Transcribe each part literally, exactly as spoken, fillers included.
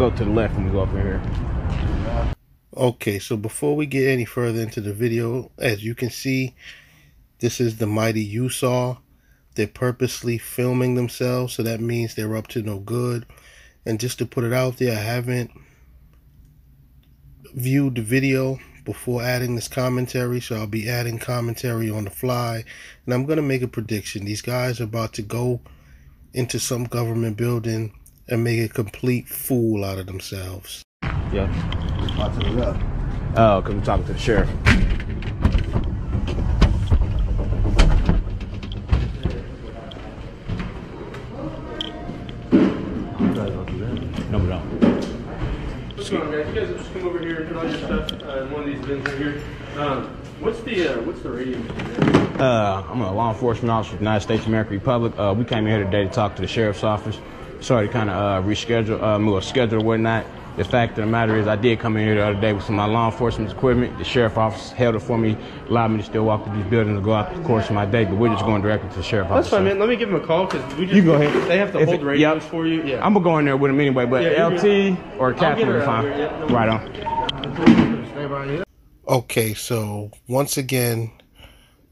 go to the left when we go up in here. Okay, so before we get any further into the video, as you can see, this is the mighty U S A R. They're purposely filming themselves, so that means they're up to no good. And just to put it out there, I haven't viewed the video before adding this commentary, so I'll be adding commentary on the fly. And I'm going to make a prediction. These guys are about to go into some government building and make a complete fool out of themselves. Yeah. Watch it up. Oh, because I'm talking to the sheriff. No, we don't. What's going on, guys? You guys just come over here and put all your stuff uh, in one of these bins right here. Um, what's the uh, what's the radius? Uh, I'm a law enforcement officer with the United States of America Republic. Uh, we came in here today to talk to the sheriff's office. Sorry to kind of uh, reschedule, uh, move a schedule or whatnot. The fact of the matter is I did come in here the other day with some of my law enforcement equipment. The sheriff's office held it for me, allowed me to still walk through these buildings and go out the course of my day, but we're just going directly to the sheriff's office. That's fine, man. Let me give them a call because we just you go ahead. They have to if hold it, radios yep. for you. Yeah. I'm going to go in there with them anyway, but yeah, L T or Catherine will be fine. Here, yeah. Right on. Okay, so once again,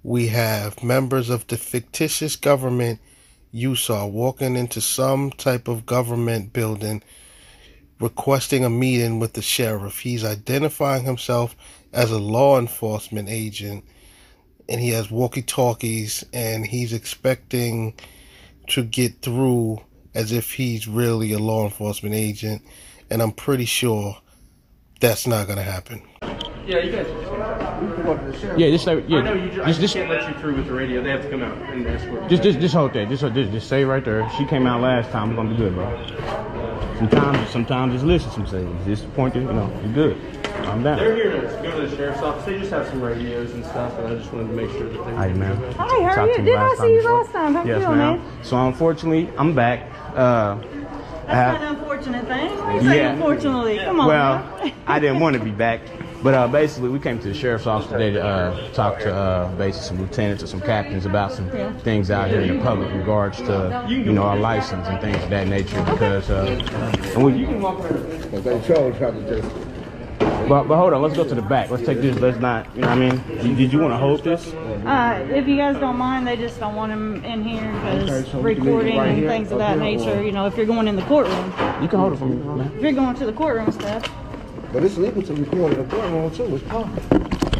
we have members of the fictitious government U S A R walking into some type of government building requesting a meeting with the sheriff. He's identifying himself as a law enforcement agent, and he has walkie-talkies, and he's expecting to get through as if he's really a law enforcement agent, and I'm pretty sure that's not going to happen. Yeah, you guys just yeah, just like, yeah. I know you just, just, I just can't let you through with the radio. They have to come out and escort. Just, just, just hold that. Just, just, just stay right there. She came out last time. We're gonna be good, bro. Sometimes, sometimes just listen. Some things. Just point to, you know, you're good. Calm down. They're here to go to the sheriff's office. They just have some radios and stuff, and I just wanted to make sure that they. Hi, ma'am. Hi, how are you? Did I see you last time? How yes, you doing, man? So unfortunately, I'm back. Uh, That's not an unfortunate thing. What do you say, unfortunately? Come on. Well, I didn't want to be back. But uh, basically, we came to the sheriff's office today to uh, talk to uh, basically some lieutenants or some captains about some things out here in the public in regards to, you know, our license and things of that nature. Because uh, and we, you can walk around. But but hold on, let's go to the back. Let's take this. Let's not. You know what I mean? Did, did you want to hold this? Uh, if you guys don't mind, they just don't want him in here because recording and things of that nature. You know, if you're going in the courtroom, you can hold it for me, man. If you're going to the courtroom stuff. But it's legal to record in the courtroom too. It's public.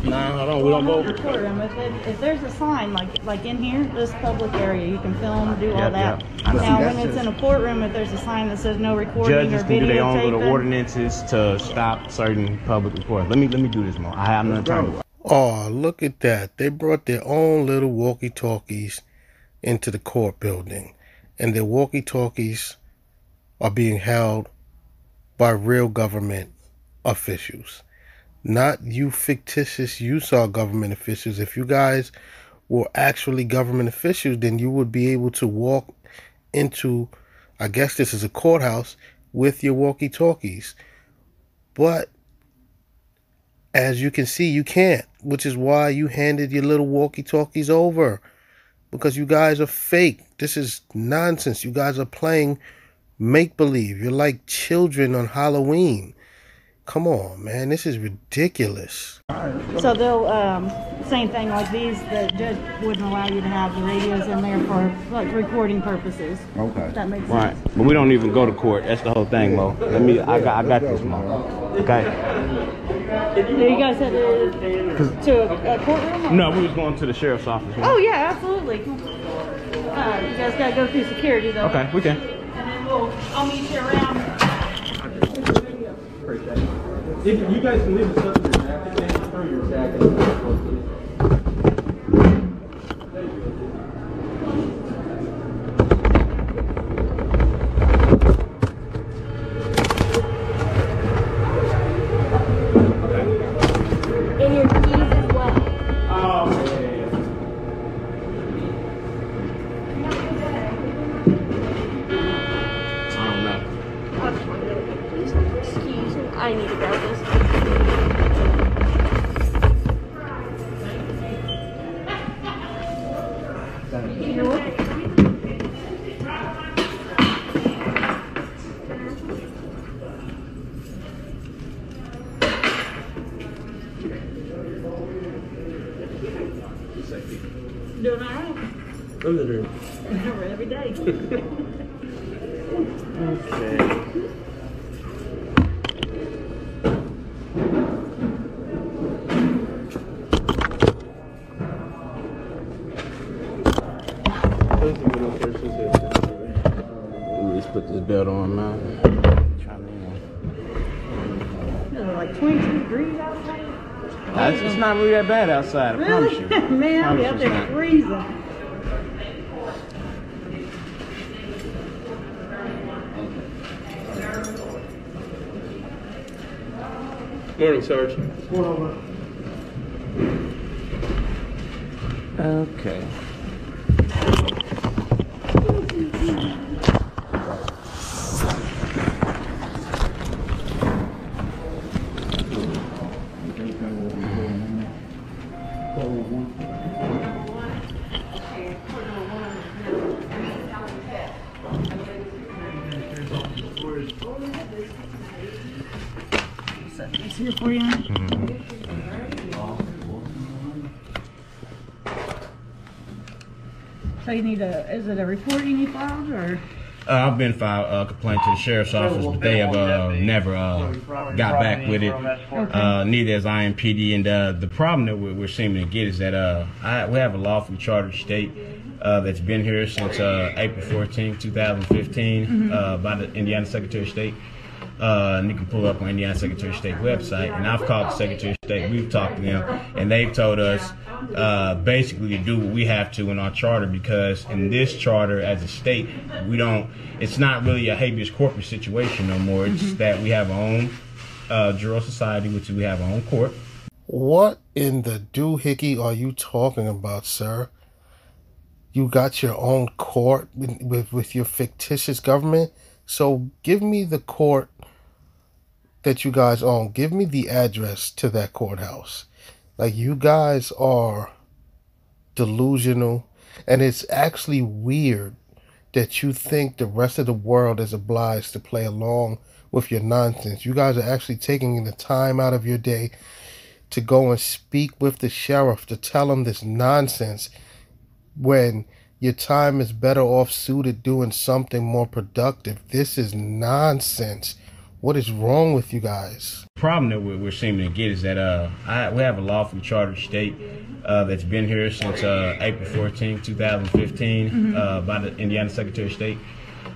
Nah, no, we don't go over it. If there's a sign like like in here, this public area, you can film, do all yep, that. Yep. Now, when it's in a courtroom, if there's a sign that says no recording or videotaping, judges can do their own little ordinances to stop certain public recording. Let me let me do this more. I have no time to. Oh, look at that! They brought their own little walkie-talkies into the court building, and their walkie-talkies are being held by real government officials, not you fictitious U S A R government officials. If you guys were actually government officials, then you would be able to walk into, I guess this is a courthouse, with your walkie-talkies. But as you can see, you can't, which is why you handed your little walkie-talkies over, because you guys are fake. This is nonsense. You guys are playing make-believe. You're like children on Halloween. Come on, man, this is ridiculous. So they'll, um, same thing like these, the judge wouldn't allow you to have the radios in there for like recording purposes. Okay. If that makes right. sense. Right, but we don't even go to court. That's the whole thing, Mo. Let me, I got, I got this, Mo. Okay. You guys had to, to a, a courtroom? No, we was going to the sheriff's office. Right? Oh yeah, absolutely. Uh, you guys gotta go through security though. Okay, we can. And then we'll, I'll meet you around. If you guys can leave the stuff in your jacket, then you throw your jacket. And your keys as well. Oh, yeah. I don't know. Excuse me, I need to go. come in here. Every day. Okay. Put this belt on, man. It's like twenty-two degrees outside. Oh, it's not really that bad outside, I really? Promise you. Man, I'll be out there freezing. Morning, Sergeant. Morning. Okay. Here for you. Mm-hmm. So you need a, is it a report you need filed or? Uh, I've been filed a uh, complaint to the sheriff's office, but they have uh, never uh, got back with it. Uh, neither has I M P D. And uh, the problem that we're, we're seeming to get is that uh, I, we have a lawfully chartered state uh, that's been here since uh, April fourteenth two thousand fifteen mm-hmm. uh, by the Indiana Secretary of State. Uh, and you can pull up on Indiana Secretary of State website, and I've called the Secretary of State, we've talked to them, and they've told us uh, basically to do what we have to in our charter, because in this charter as a state, we don't, it's not really a habeas corpus situation no more, it's mm-hmm. that we have our own uh, jury society, which we have our own court. What in the doohickey are you talking about, sir? You got your own court with, with, with your fictitious government? So give me the court that you guys own. Give me the address to that courthouse. Like, you guys are delusional, and it's actually weird that you think the rest of the world is obliged to play along with your nonsense. You guys are actually taking the time out of your day to go and speak with the sheriff to tell him this nonsense when your time is better off suited doing something more productive. This is nonsense. What is wrong with you guys? The problem that we're seeming to get is that uh, I, we have a lawfully chartered state uh, that's been here since uh, April fourteenth two thousand fifteen mm-hmm. uh, by the Indiana Secretary of State.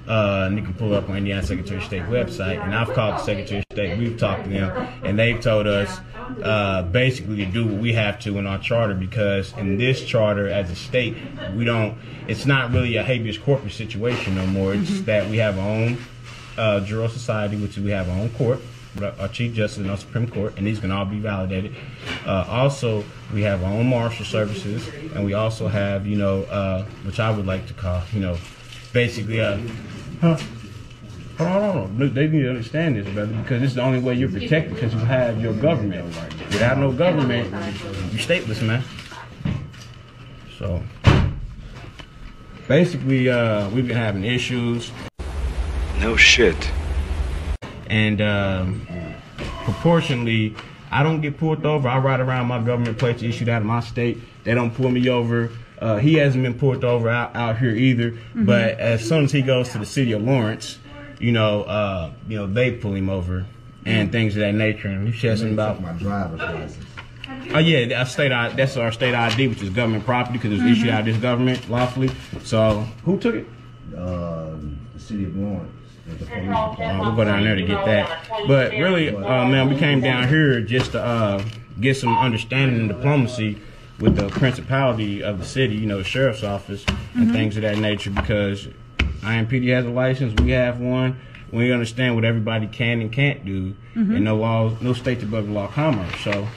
Uh, and you can pull up on Indiana Secretary of State website, and I've called the Secretary of State, we've talked to them, and they've told us uh, basically to do what we have to in our charter, because in this charter as a state, we don't, it's not really a habeas corpus situation no more, it's mm-hmm. that we have our own uh, jury society, which we have our own court, our Chief Justice and our Supreme Court, and these can all be validated. Uh, also, we have our own marshal services, and we also have, you know, uh, which I would like to call, you know, basically, uh, huh? Hold on, look, they need to understand this, brother, because it's the only way you're protected, because you have your government. Without no government, you're stateless, man. So, basically, uh, we've been having issues. No shit. And um, proportionally, I don't get pulled over. I ride around my government plates issued out of my state. They don't pull me over. Uh, he hasn't been pulled over out, out here either. Mm-hmm. But as soon as he goes to the city of Lawrence, you know, uh, you know, they pull him over and things of that nature. And you said something about my driver's license. Oh yeah, our state, that's our state I D, which is government property, because it was mm-hmm. issued out of this government lawfully. So who took it? Uh, the city of Lawrence. Uh, we'll go down there to get that. But really, uh, man, we came down here just to uh, get some understanding and diplomacy with the principality of the city, you know, the sheriff's office and mm-hmm. things of that nature, because I M P D has a license, we have one. We understand what everybody can and can't do, mm-hmm. and no laws, no states above the law commerce. So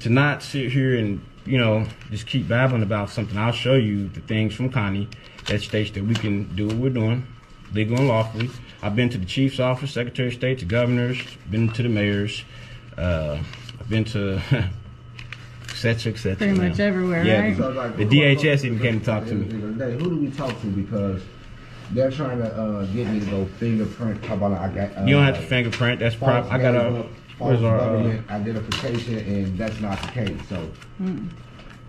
to not sit here and, you know, just keep babbling about something, I'll show you the things from Connie that states that we can do what we're doing, legal and lawfully. I've been to the chief's office, Secretary of State, to governors, been to the mayors, uh, I've been to et cetera, et cetera. Pretty much everywhere, yeah, right? The, so like, the D H S even came to talk to me. Who do we talk to? Because they're trying to uh, get me to go fingerprint. How about I got? Uh, you don't have to fingerprint. That's prop. I got a where's our uh, identification, and that's not the case. So mm.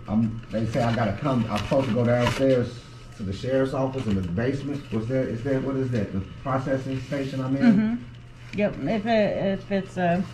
I'm, they say I gotta come. I'm supposed to go downstairs to the sheriff's office in the basement. Was there, is that, what is that, the processing station I'm in? Mm-hmm. Yep, if, it, if it's a,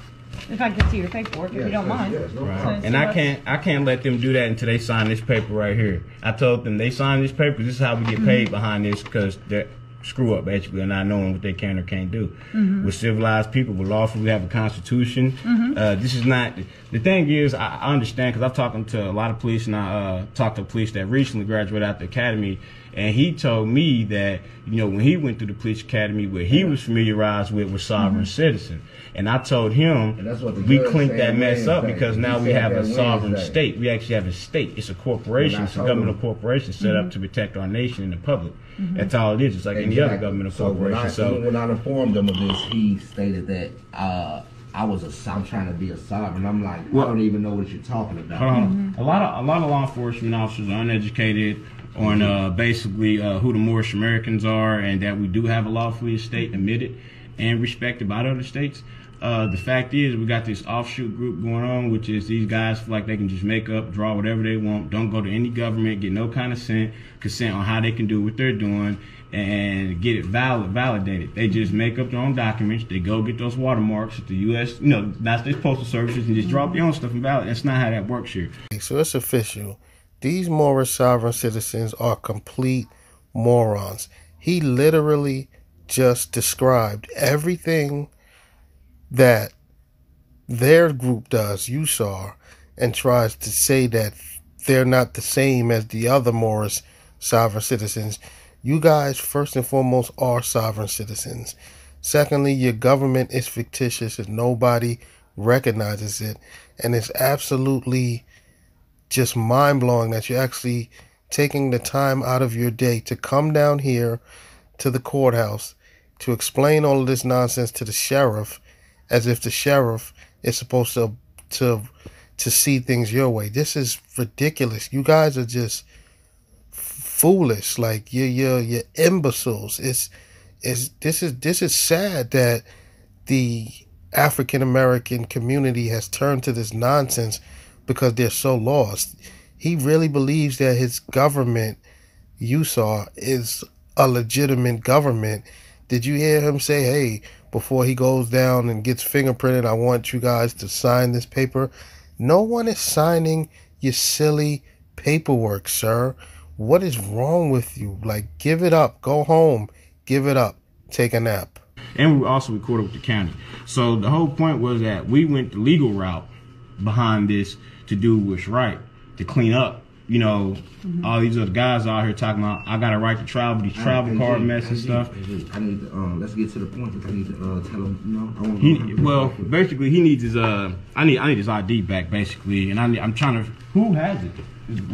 if I can see your paperwork, if yes, you don't yes, mind. Yes, no right. so, and so I can't I can't let them do that until they sign this paper right here. I told them they sign this paper, this is how we get paid mm-hmm. behind this, because they're screw up basically, and not knowing what they can or can't do. Mm-hmm. We're civilized people, we're lawful, we have a constitution. Mm-hmm. uh, this is not, the thing is, I, I understand, because I've talked to a lot of police, and I uh, talked to police that recently graduated out the academy, and he told me that, you know, when he went through the police academy, what he was familiarized with was sovereign mm-hmm. citizen. And I told him, and that's what we clinked that mess up, thing. because now he we have a sovereign state. We actually have a state. It's a corporation. It's a governmental corporation set mm-hmm. up to protect our nation and the public. Mm-hmm. That's all it is. It's like exactly. any other governmental so corporation. When I, so when I informed him of this, he stated that uh, I was a, I'm trying to be a sovereign. I'm like, well, I don't even know what you're talking about. Mm-hmm. A lot of a lot of law enforcement officers are uneducated on uh, basically uh, who the Moorish Americans are, and that we do have a lawful state admitted and respected by other states. Uh, the fact is, we got this offshoot group going on, which is these guys feel like they can just make up, draw whatever they want, don't go to any government, get no kind of consent, consent on how they can do what they're doing, and get it valid, validated. They just make up their own documents. They go get those watermarks at the U S, you know, United States Postal Services, and just drop their own stuff and validate. That's not how that works here. So it's official. These Moorish sovereign citizens are complete morons. He literally just described everything that their group does, U S A R, and tries to say that they're not the same as the other Moorish sovereign citizens. You guys, first and foremost, are sovereign citizens. Secondly, your government is fictitious and nobody recognizes it. And it's absolutely just mind-blowing that you're actually taking the time out of your day to come down here to the courthouse to explain all of this nonsense to the sheriff, as if the sheriff is supposed to to to see things your way. This is ridiculous. You guys are just foolish. Like you're you're, you're imbeciles. It's is this is this is sad that the African American community has turned to this nonsense because they're so lost. He really believes that his government, U S A R, is a legitimate government. Did you hear him say, hey, before he goes down and gets fingerprinted, I want you guys to sign this paper? No one is signing your silly paperwork, sir. What is wrong with you? Like, give it up. Go home. Give it up. Take a nap. And we also recorded with the county. So the whole point was that we went the legal route behind this to do what's right, to clean up. You know, mm-hmm. all these other guys out here talking about, I got a right to travel, these travel card you, mess I and need, stuff. I need, I need to, um, let's get to the point because I need to uh, tell him, you know, I want to he, Well, basically, he needs his, uh, I need I need his I D back, basically, and I need, I'm trying to, who has it?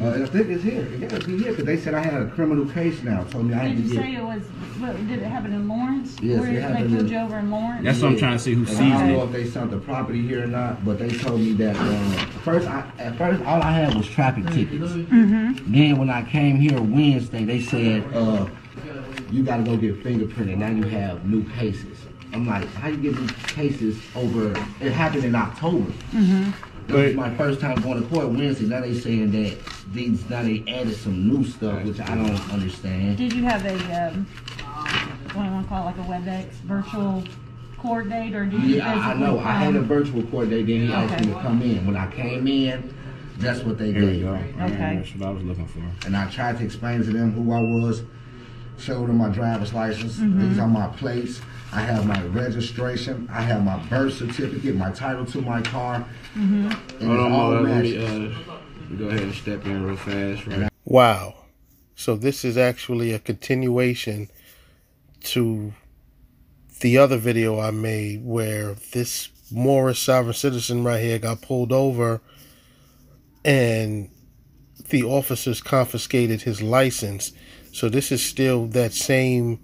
Uh, I think it's here. Yeah, it's here because they said I had a criminal case now. Told me did I did you say it was? What, did it happen in Lawrence? Yes, Where it happened. They pulled you over in Lawrence. That's yeah. what I'm trying to see who and sees it. I don't know if they sent the property here or not, but they told me that uh, first. I, at first, all I had was traffic tickets. Mm-hmm. Then when I came here Wednesday, they said uh, you got to go get fingerprinted. Now you have new cases. I'm like, how you get new cases over? It happened in October. Mm-hmm. This is my first time going to court Wednesday. Now they saying that these now they added some new stuff, which I don't understand. Did you have a um, what do you want to call it, like a WebEx virtual court date, or did you? Yeah, I know. Come? I had a virtual court date. Then he asked okay. me to come in. When I came in, that's what they Here did. Go. Okay. That's what I was looking for. And I tried to explain to them who I was. Showed them my driver's license. Mm-hmm. These are my plates. I have my registration. I have my birth certificate, my title to my car. Mm-hmm. Hold on, all let me uh, go ahead and step in real fast. Right? Wow. So this is actually a continuation to the other video I made where this Moorish sovereign citizen right here got pulled over and the officers confiscated his license. So this is still that same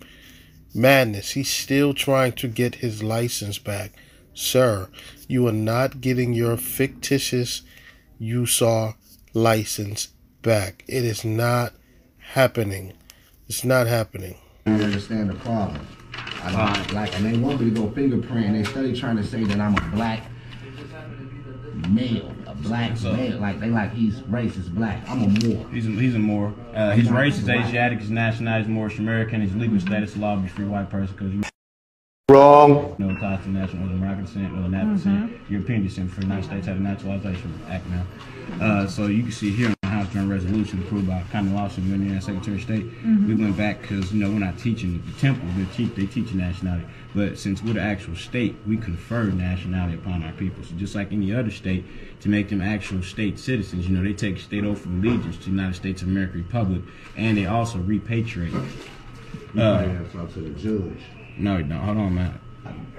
madness. He's still trying to get his license back. Sir, you are not getting your fictitious U S A R license back. It is not happening. It's not happening. I don't understand the problem. I don't black, and they want me to go fingerprint, and they study trying to say that I'm a black male, a black men, like they like he's racist black. I'm a Moor. He's a, he's a Moor. Uh, he's racist, Asiatic, his nationality is Moorish American. His legal status law be free white person because you wrong. No ties to national origin, Moroccan descent, or Latin mm-hmm. descent, European descent. For the United States have a naturalization act now. Uh, so you can see here. During resolution approved by common law, should be in the Secretary of State. Mm-hmm. We went back because you know we're not teaching the temple; they teach they teach nationality. But since we're the actual state, we confer nationality upon our people. So just like any other state, to make them actual state citizens, you know, they take state oath of allegiance to the United States of America Republic, and they also repatriate. You uh, have to talk to the judge. No, you don't. Hold on, man.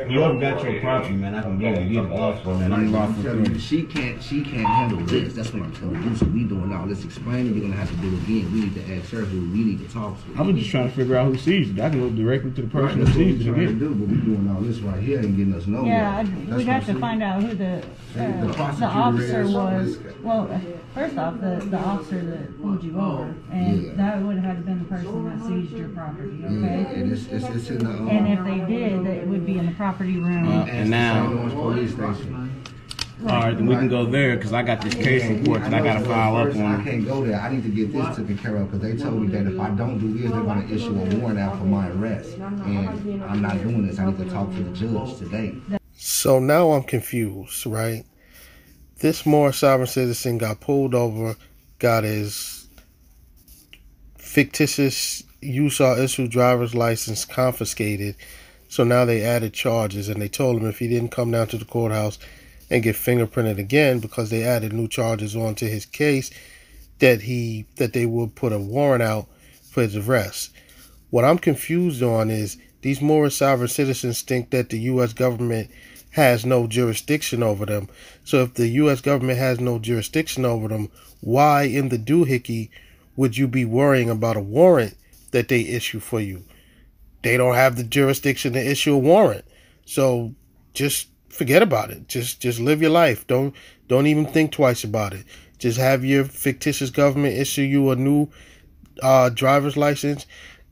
You haven't got your property, man. I can go and get it off, man. I'm lawful. She can't, she can't handle this. That's what I'm telling you. So we doing all this explaining. We're gonna have to do it again. We need to ask her who we need to talk to. I was just trying to figure out who sees it. I can go directly to the person right, who sees it. Trying to do, but we doing all this right here ain't getting us nowhere. Yeah, I, we got to see. find out who the uh, the, the officer was. Well, uh, first off, the the officer that pulled you over, and yeah. that would have been the person that seized your property. Okay. Yeah, and it's, it's, it's in the. Um, and if they did, it would be. In the property room. Uh, and now, police station. Right. All right, then we can go there because I got this case report that I got to file up on. I can't go there. I need to get this taken care of because they told me that if I don't do this, they're going to issue a warrant out for my arrest. And I'm not doing this. I need to talk to the judge today. So now I'm confused, right? This Moorish sovereign citizen got pulled over, got his fictitious U S A R issued driver's license confiscated. So now they added charges, and they told him if he didn't come down to the courthouse and get fingerprinted again, because they added new charges onto his case, that he that they would put a warrant out for his arrest. What I'm confused on is these Moorish sovereign citizens think that the U S government has no jurisdiction over them. So if the U S government has no jurisdiction over them, why in the doohickey would you be worrying about a warrant that they issue for you? They don't have the jurisdiction to issue a warrant. So just forget about it. Just just live your life. Don't don't even think twice about it. Just have your fictitious government issue you a new uh, driver's license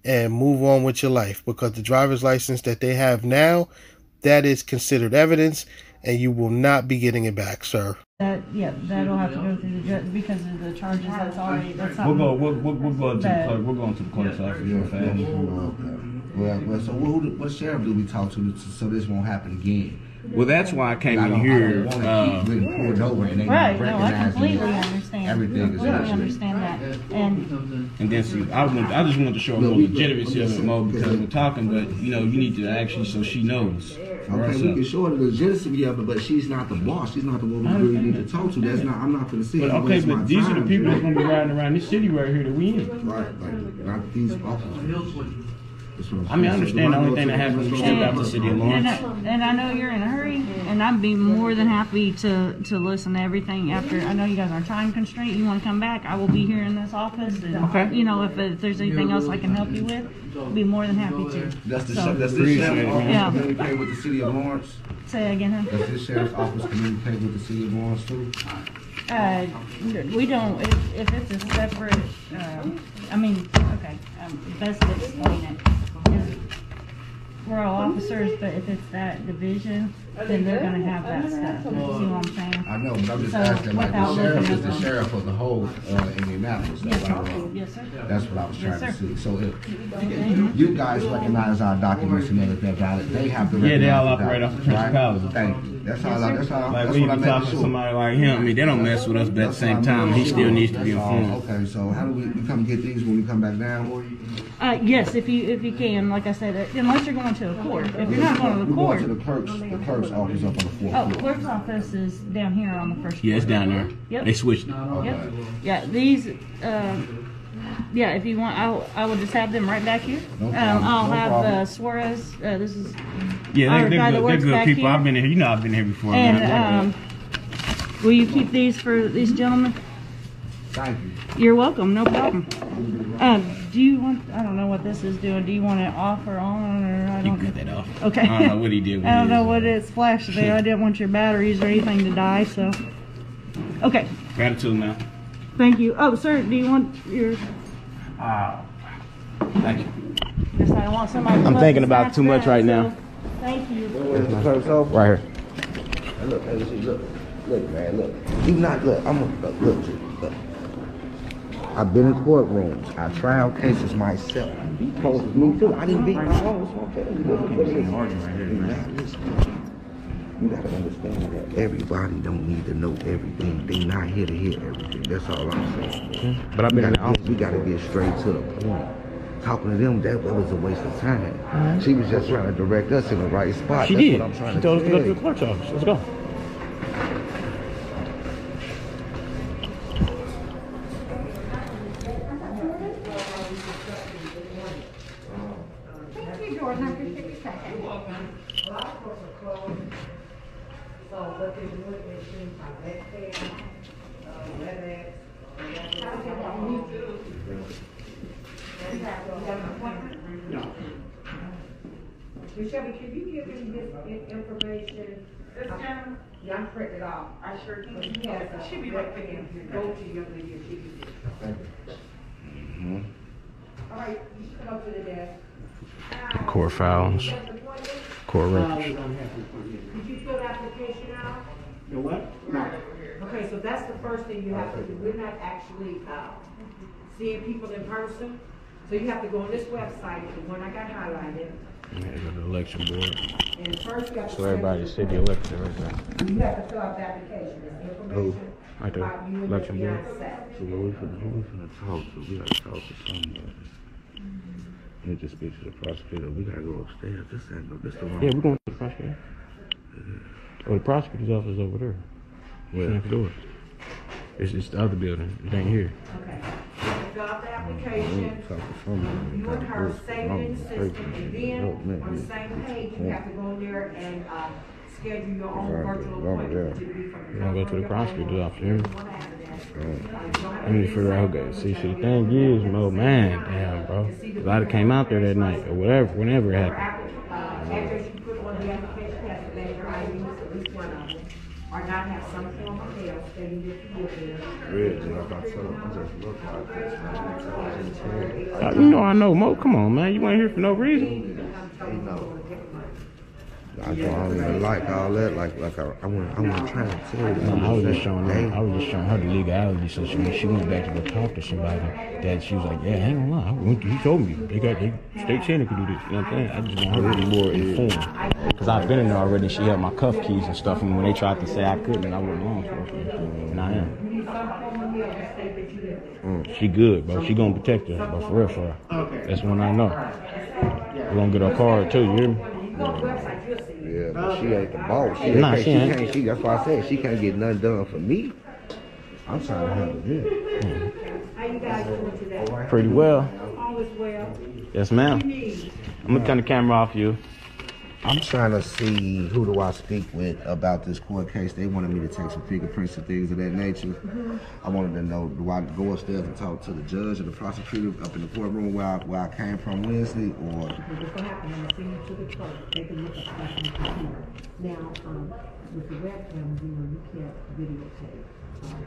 and move on with your life. Because the driver's license that they have now, that is considered evidence and you will not be getting it back, sir. That, yeah, that'll have to go through the judge because of the charges that's already... That's we'll go, we'll, we'll, we'll go to the clerk. We're going to the clerk's office real fast. Well, well, so what, what sheriff do we talk to so this won't happen again? Well, that's why I came in here. I uh, pulled over and they right, no, I completely understand. Everything I completely is understand that. And, and then see, I, want, I just wanted to show more legitimacy of it more because we're talking, but you know, you need to actually, so she knows. Okay, we can show her the legitimacy of it, but she's not the boss. She's not the one we really need to talk to. That's not, I'm not going to say but, okay, but these time, are the people right? that's going to be riding around this city right here that we in. Right, like, not these officers. I mean, I understand the only thing that happens when you step out the city of Lawrence. And I, and I know you're in a hurry, and I'd be more than happy to, to listen to everything after. I know you guys are time constrained. You want to come back, I will be here in this office. And, okay. You know, if, if there's anything else I can help you with, I'll be more than happy to. That's the, so, that's the sheriff's office yeah. communicating with the city of Lawrence? Say again, huh? Does this sheriff's office communicate with the city of Lawrence, too? Uh, we don't, if, if it's a separate, uh, I mean, okay, um, best to explain it. We're all officers, but if it's that division, then they're going to have that stuff. You see what I'm saying? I know, but I'm just so asking, like, the sheriff is the sheriff of the whole uh, Indianapolis. That's, yes, yes, sir. That's what I was trying yes, to see. So if, if you guys recognize our documents and everything about it, they have to recognize. Yeah, they all operate off the principality. Thank you. That's how yes, I like. Like, we can talk to somebody like him. I mean, they don't mess with us, but at the same time, he still needs to be informed. Okay, so how do we, we come get these when we come back down? Uh, yes, if you if you can, like I said, unless you're going to a court. If you're not going to the court, we're going to the clerk's, the clerk's office up on the fourth. Oh, clerk's office is down here on the first floor. Yeah, it's down there. Yep. They switched it. Okay. Yep. Yeah, these. Uh, yeah, if you want, I will, I will just have them right back here. No um, I'll no have uh, Suarez. Uh, this is. Yeah, they're, they're good, they're good people. Here. I've been here. You know, I've been here before. And man. Um, will you keep these for these gentlemen? Thank you. You're welcome. No problem. Um, do you want? I don't know what this is doing. Do you want it off or on? Or I don't you cut that off. Okay. I don't know what he did. I don't know what it's flashing there. I didn't want your batteries or anything to die. So. Okay. Gratitude, now. Thank you. Oh, sir, do you want your? Uh, thank you. Yes, I want somebody. I'm thinking about too much right now. Thank you. Right here. Look, look, look, good, man. Look, you not look. I'm a look, look, look. I've been in courtrooms. I tried cases myself. He posted me too. I didn't beat my own. It's okay. You gotta understand that everybody don't need to know everything. They not here to hear everything. That's all I'm saying. But I mean, we gotta get straight to the point. Talking to them, that was a waste of time. Mm-hmm. She was just trying to direct us in the right spot. She That's did. What I'm trying she to told us to go to the clerk's office. Let's go. Shelby, can you give me this information? This time? Yeah, I'm print it off. I sure can. Mm-hmm. Yes, yeah, she'll be right back in here. Go to your lady and give you this. Mm-hmm. All right, you should come up to the desk. The court files. Court records. Did you fill the application out? The what? No. Okay, so that's the first thing you have to do. We're not actually uh, seeing people in person. So you have to go on this website, the one I got highlighted. Yeah, go to the election board. And first got so everybody should be elected right now. You have to fill out the application. Oh, right there. Election board. So we're going to talk, so we got to talk to somebody. Mm-hmm. You just speak to the prosecutor. We got to go upstairs. This ain't no, this the wrong. Yeah, we're going to the prosecutor. Yeah. Oh, the prosecutor's office is over there. Well, yeah. Next door. It's, it's the other building. It ain't here. Okay. Fill out the application. Um, you and her same in the system, and then on the same page, you have to go in there and uh, schedule your own virtual appointment. You're gonna go to the prosecutor's office. I need to figure out who got. See, see, the thing is, my old man, damn, bro. Cause I came out there that night or whatever, whenever it happened. Address you put on the application has to name your I D, at least one of them, or not have some form of mail stating your field. You know I know Mo, come on man, you ain't here for no reason. I don't even like all that, like like I I want to try to tell you. No, I was just showing her, I was just showing her the legality, so she she went back to go talk to somebody that she was like, yeah, hang on, I went to, he told me they got they state senate could do this. You know what I'm saying? I just want her to be more informed. Because I've been in there already, she had my cuff keys and stuff, and when they tried to say I couldn't, I went law enforcement, and I am. Mm, she good, bro. She gonna protect her, but for real, for her. Okay. That's when I know. We're gonna get her card too, you hear me? Yeah, but she ain't the boss. She, nah, she, she ain't. Can't, she, that's why I said she can't get nothing done for me. I'm trying to handle this. Mm-hmm. How you guys doing today? Pretty well. All is well. Yes, ma'am. I'm gonna turn the camera off you. I'm trying to see who do I speak with about this court case. They wanted me to take some fingerprints and things of that nature. Mm-hmm. I wanted to know, do I go upstairs and talk to the judge or the prosecutor up in the courtroom where I, where I came from Wednesday, or? Now, um, with the webcam, you know, you can't videotape um,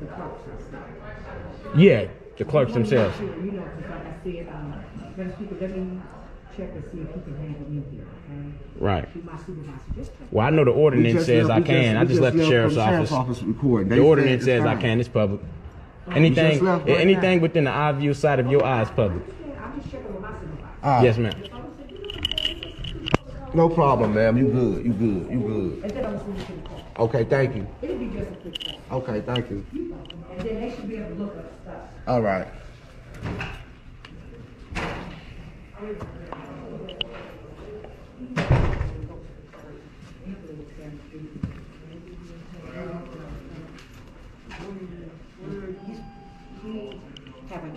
the clerks themselves. Yeah, the clerks themselves. You know, like I said, um, people, check and see if you can handle me here, okay? Right. Well, I know the ordinance says I can. I just left the sheriff's office. The ordinance says I can. It's public. Anything, anything within the eye view side of your eye is public. I'm just checking with my supervisor. Yes, ma'am. No problem, ma'am. You good. You good. You good. Okay, thank you. It'll be just a quick thing. Okay, thank you. And then they should be able to look up stuff. All right.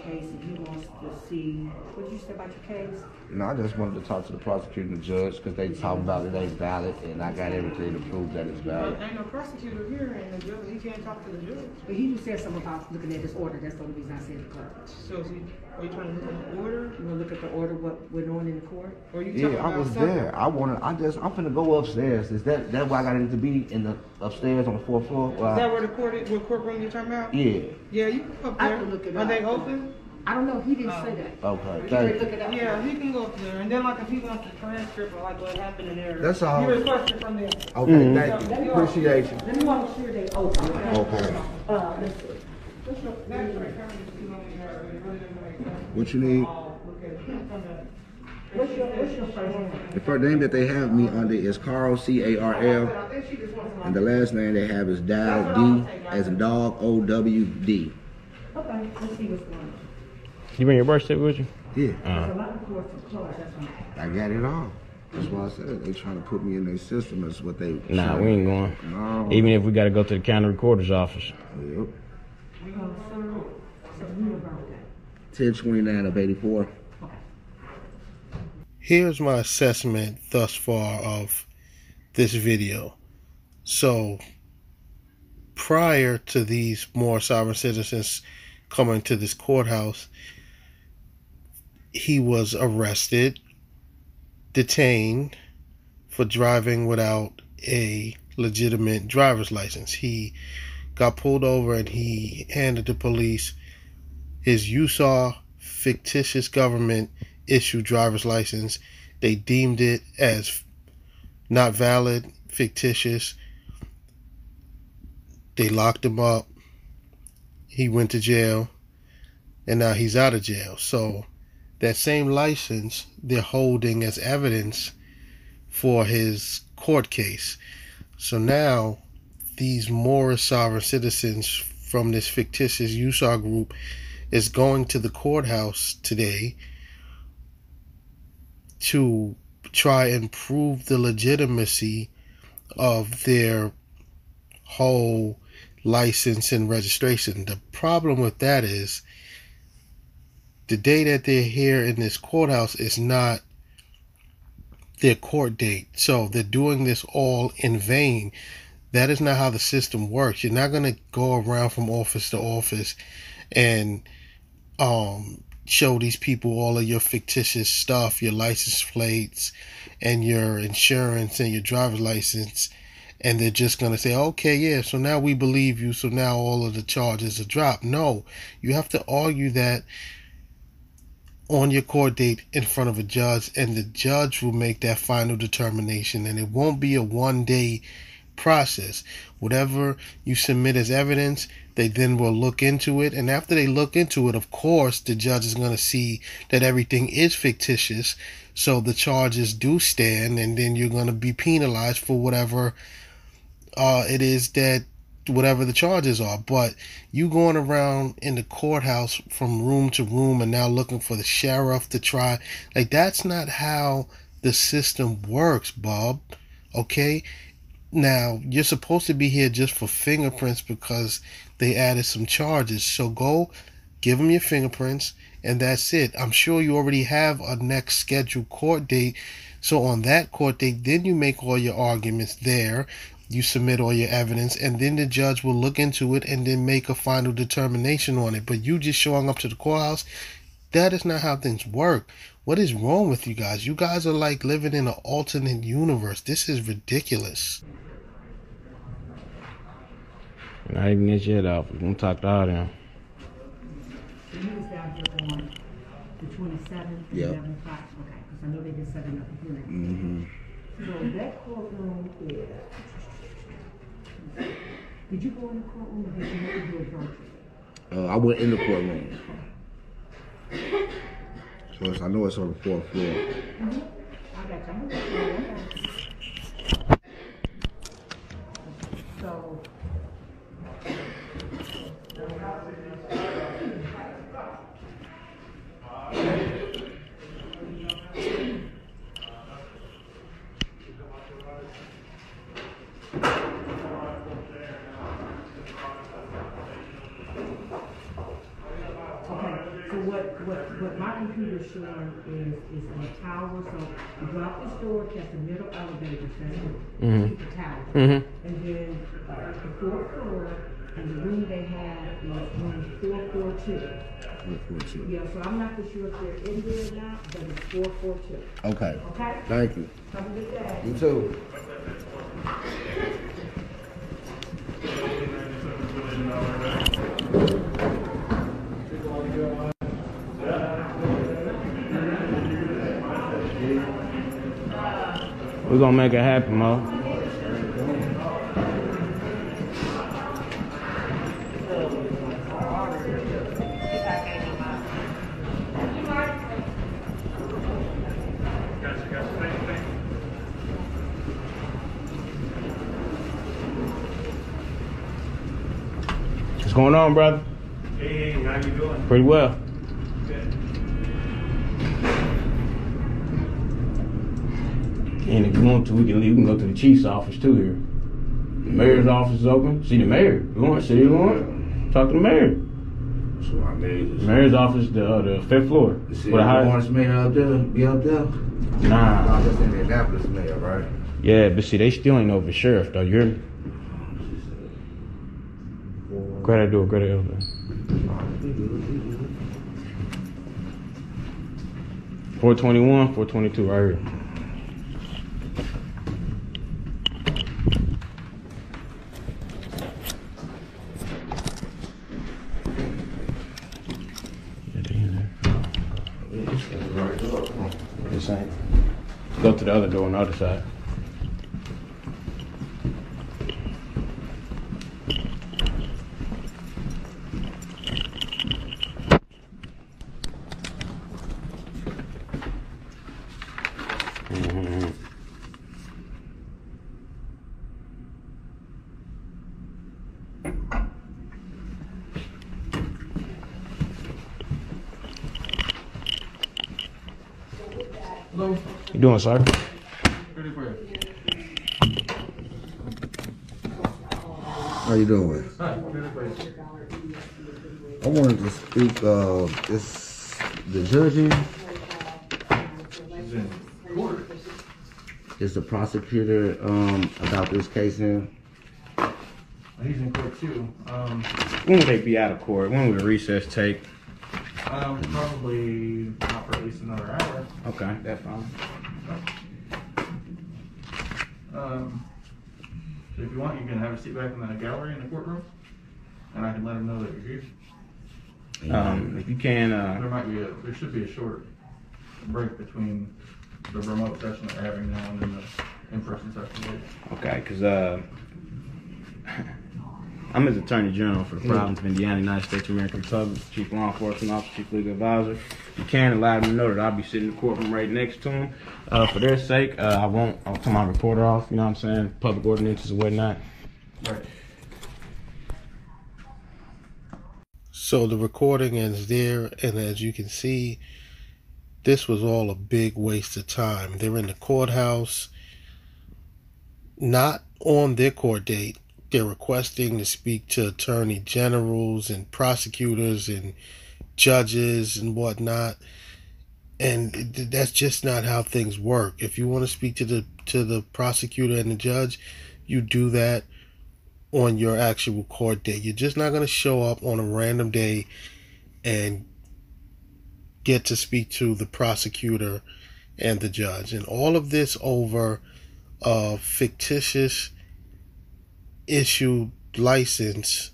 Case and he wants to see what you said about your case. No, I just wanted to talk to the prosecutor and the judge because they talk about it ain't valid and I got everything to prove that it's valid. Ain't no prosecutor here and the judge, he can't talk to the judge. But he just said something about looking at this order. That's the only reason I said the court. So is he, are you trying to look at the order? You want to look at the order, what went on in the court? Or you yeah, I was something? There. I wanted, I just, I'm finna go upstairs. Is that, that's why I got into be in the upstairs on the fourth floor? Is I, that where the court, what courtroom you're talking about? Yeah. Yeah, you can go up there. I can look it up. Are they open? I don't know. He didn't oh. say that. Okay. You can look it up. Yeah, he can go up there. And then, like, if he wants the transcript or like what happened in there, that's all. You request it from there. Okay. Mm-hmm. Thank so, you. Appreciate you. Let me want to share they open. Okay. Uh, let's see. What you need? What's your, what's your first name? The first name that they have me under is Carl, C A R L, and the last name they have is Dow, D as in dog, O W D. Okay, let's see what's going on. You bring your birth certificate with you? Yeah. Uh-huh. I got it all. That's why I said they trying to put me in their system. That's what they. Nah, we ain't going. No. Even if we got to go to the county recorder's office. Yep. ten twenty-nine of eighty-four. Here's my assessment thus far of this video. So prior to these more sovereign citizens coming to this courthouse, he was arrested, detained for driving without a legitimate driver's license. He got pulled over and he handed the police his U S A R fictitious government issue driver's license. They deemed it as not valid, fictitious. They locked him up. He went to jail, and now he's out of jail. So that same license they're holding as evidence for his court case. So now these Moorish sovereign citizens from this fictitious U S A R group is going to the courthouse today to try and prove the legitimacy of their whole license and registration. The problem with that is the day that they're here in this courthouse is not their court date. So they're doing this all in vain. That is not how the system works. You're not going to go around from office to office and um show these people all of your fictitious stuff, your license plates and your insurance and your driver's license, and they're just going to say, okay, yeah, so now we believe you, so now all of the charges are dropped. No, you have to argue that on your court date in front of a judge, and the judge will make that final determination, and it won't be a one-day process. Whatever you submit as evidence, they then will look into it, and after they look into it, of course the judge is going to see that everything is fictitious, so the charges do stand, and then you're going to be penalized for whatever uh it is that whatever the charges are. But you going around in the courthouse from room to room and now looking for the sheriff to try, like, that's not how the system works, Bob. Okay. Now, you're supposed to be here just for fingerprints because they added some charges. So go give them your fingerprints and that's it. I'm sure you already have a next scheduled court date. So on that court date, then you make all your arguments there. You submit all your evidence and then the judge will look into it and then make a final determination on it. But you just showing up to the courthouse, that is not how things work. What is wrong with you guys? You guys are like living in an alternate universe. This is ridiculous. Not even get your head off. We're going to talk to all them. So you was down here on the twenty-seventh, yep. eleven o'clock. Okay, because I know they've been setting up a hearing. Mm-hmm. So that courtroom is... Did you go in the courtroom or did you have to do a virtual? Uh, I went in the courtroom. So it's, I know it's on the fourth floor. Mm-hmm. I got you. I'm going to go. So... What my computer is showing is, is on a tower, so you drop the storage, that's the middle elevator, that's the, mm-hmm. the tower. Mm-hmm. And then uh, the fourth floor, and the room they have is room four forty-two. four forty-two. Yeah, so I'm not for sure if they're in there or not, but it's four forty-two. Okay. Okay? Thank you. Have a good day. You too. We're gonna make it happen, Mo. What's going on, brother? Hey, how you doing? Pretty well. And if you want to, we can leave. We can go to the chief's office too here. The mayor's office is open. See the mayor. You want to see you want? Talk to the mayor. So my mayor's, mayor's office, the uh, the fifth floor. You see the Orange mayor up there? Be up there? Nah. No, that's Indianapolis mayor, right? Yeah, but see, they still ain't over sheriff though. You hear me? Go ahead and do it. Go ahead and do it. four twenty-one, four twenty-two, right here. Go to the other door on the other side. Mm-hmm. Hello. You doing, sir? Ready for you. How you doing? Hi. I wanted to speak. Uh, is the judge in? She's in court. Is the prosecutor um about this case in? He's in court too. Um, when will they be out of court? When will the recess take? Um, probably not for at least another hour. Okay, that's fine. Um, so if you want, you can have a seat back in the gallery in the courtroom, and I can let them know that you're here. Um, if you can, uh, there might be a, there should be a short break between the remote session that we're having now and then the in-person session. Okay, because uh, I'm his Attorney General for the Province of Indiana, United States of America Republic, Chief Law Enforcement Officer, Chief Legal Advisor. You can allow them to know that I'll be sitting in the courtroom right next to them. Uh, for their sake, uh, I won't, I'll turn my reporter off, you know what I'm saying, public ordinances and whatnot. Right. So the recording ends there, and as you can see, this was all a big waste of time. They're in the courthouse, not on their court date. They're requesting to speak to attorney generals and prosecutors and judges and whatnot, and that's just not how things work. If you want to speak to the to the prosecutor and the judge, you do that on your actual court date. You're just not going to show up on a random day and get to speak to the prosecutor and the judge. And all of this over a fictitious issued license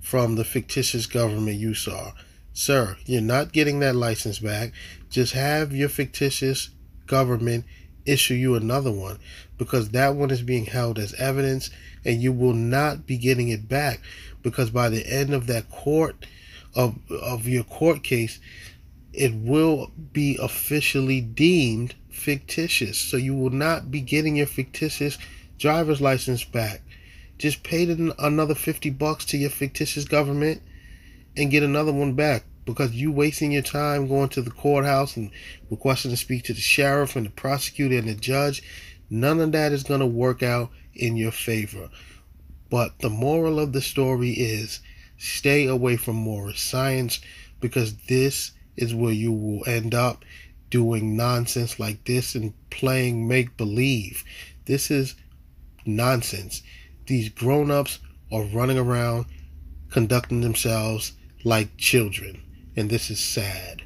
from the fictitious government U S A R. Sir, you're not getting that license back. Just have your fictitious government issue you another one, because that one is being held as evidence and you will not be getting it back, because by the end of that court of of your court case, it will be officially deemed fictitious. So you will not be getting your fictitious driver's license back. Just pay another fifty bucks to your fictitious government and get another one back, because you wasting your time going to the courthouse and requesting to speak to the sheriff and the prosecutor and the judge. None of that is going to work out in your favor. But the moral of the story is stay away from Moorish science, because this is where you will end up doing nonsense like this and playing make-believe. This is nonsense. These grown-ups are running around conducting themselves like children, and this is sad.